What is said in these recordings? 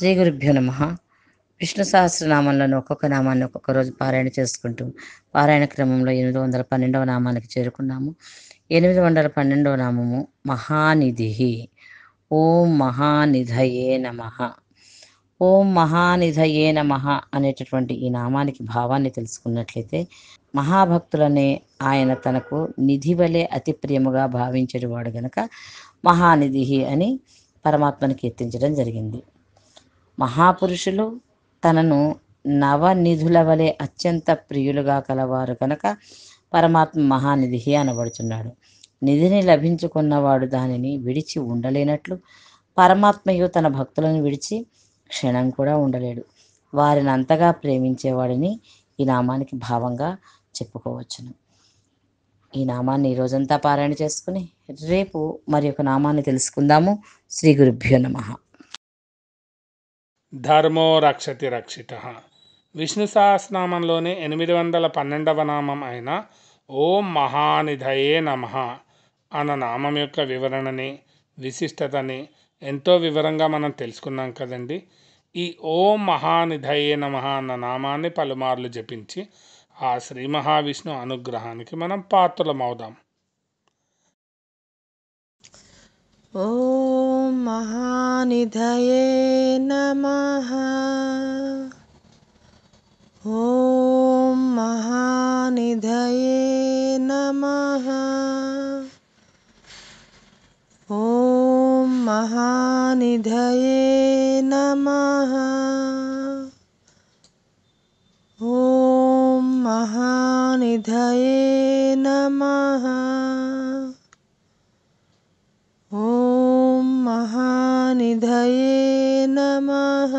శ్రీ గురుభ్యో నమః. విష్ణు సహస్రనామంలోని ఒక్కొక్క నామాన్ని ఒక్కొక్క రోజు పారాయణ చేసుకుంటూ పారాయణ క్రమంలో 812వ నామానికి చేరుకున్నాము. 812వ నామము మహానిధిః. ఓం మహానిధయే నమః. ఓం మహానిధయే నమః అనేటటువంటి ఈ నామానికి భావాన్ని తెలుసుకున్నట్లయితే, మహాభక్తులనే ఆయన తనకు నిధి వలె అతి ప్రియముగా భావించేవాడు గనక మహానిధిః అని పరమాత్మను కీర్తించడం జరిగింది. మహాపురుషులు తనను నవనిధుల వలె అత్యంత ప్రియులుగా కలవారు కనుక పరమాత్మ మహానిధి అనబడుతున్నాడు. నిధిని లభించుకున్నవాడు దానిని విడిచి ఉండలేనట్లు పరమాత్మయు తన భక్తులను విడిచి క్షణం కూడా ఉండలేడు. వారిని అంతగా ప్రేమించేవాడిని ఈ నామానికి భావంగా చెప్పుకోవచ్చును. ఈ నామాన్ని ఈరోజంతా పారాయణ చేసుకుని రేపు మరి ఒక నామాన్ని తెలుసుకుందాము. శ్రీ గురుభ్యో నమః. ధర్మో రక్షతి రక్షితః. విష్ణు సహస్రనామంలోనే 812వ నామం అయిన ఓం మహానిధయే నమః అన్న నామం యొక్క వివరణని, విశిష్టతని ఎంతో వివరంగా మనం తెలుసుకున్నాం కదండి. ఈ ఓం మహానిధయే నమః అన్న నామాన్ని పలుమార్లు జపించి ఆ శ్రీ మహావిష్ణు అనుగ్రహానికి మనం పాత్రలమవుదాం. ఓం మహానిధయే నమః. ఓం మహానిధయే నమః. ఓం మహానిధయే నమః. ఓం మహానిధయే నమః. ఓం మహానిధయే నమః.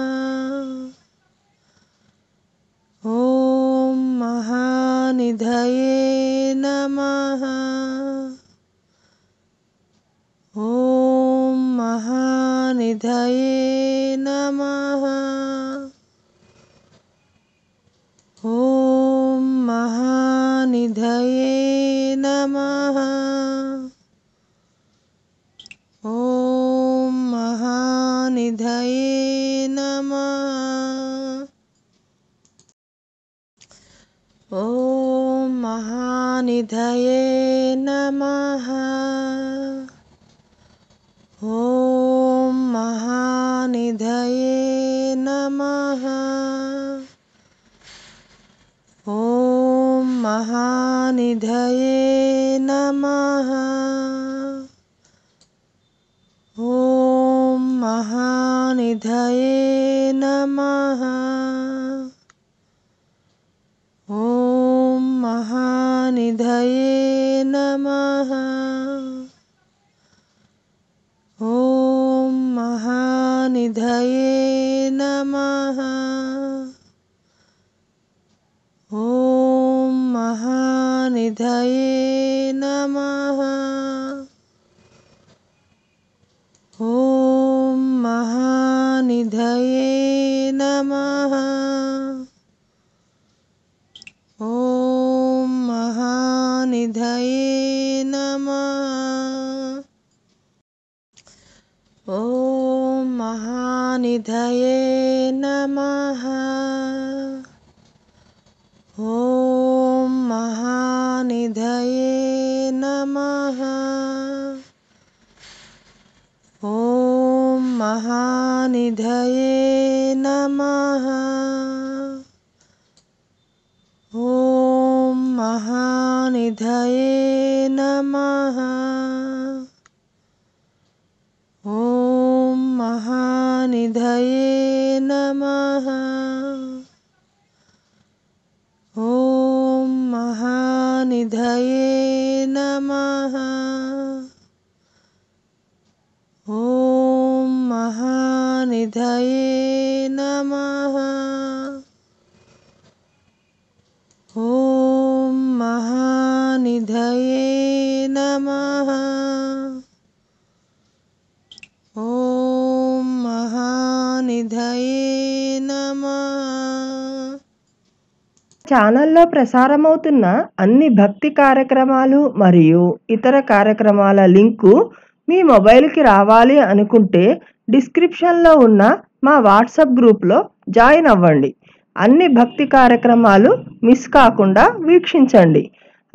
ఓం మహానిధయే నమః. ఓం మహానిధయే నమః. ఓం మహానిధయే నమః. ఓం మహానిధయే నమః. ఓం మహానిధయే నమః. ఓం మహానిధయే నమః. ఓం మహానిధయే నమః. ఓం మహానిధయే నమః. ఓం మహానిధయే నమః. ఓం మహానిధయే నమః. ఓం మహానిధయే నమః. ఓం మహానిధయే నమః. ఓం మహానిధయే నమః. ఓం మహానిధయే నమః. ఓం మహానిధయే నమః. ఓం మహానిధయే నమః. ఓం మహానిధయే నమః. ఓం మహానిధయే నమః. ఓం మహానిధయే నమః. ఓం మహానిధయే నమః. ఓం మహానిధయే నమః. ఓం మహానిధయే నమః. ఛానల్లో ప్రసారమవుతున్న అన్ని భక్తి కార్యక్రమాలు మరియు ఇతర కార్యక్రమాల లింకు మీ మొబైల్కి రావాలి అనుకుంటే డిస్క్రిప్షన్ లో ఉన్న మా వాట్సాప్ గ్రూప్ లో జాయిన్ అవ్వండి. అన్ని భక్తి కార్యక్రమాలు మిస్ కాకుండా వీక్షించండి.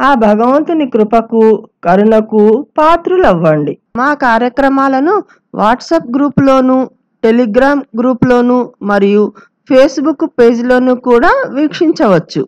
ఆ భగవంతుని కృపకు కరుణకు పాత్రులవ్వండి. మా కార్యక్రమాలను వాట్సాప్ గ్రూప్లోను, టెలిగ్రామ్ గ్రూప్లోను మరియు ఫేస్బుక్ పేజ్లోను కూడా వీక్షించవచ్చు.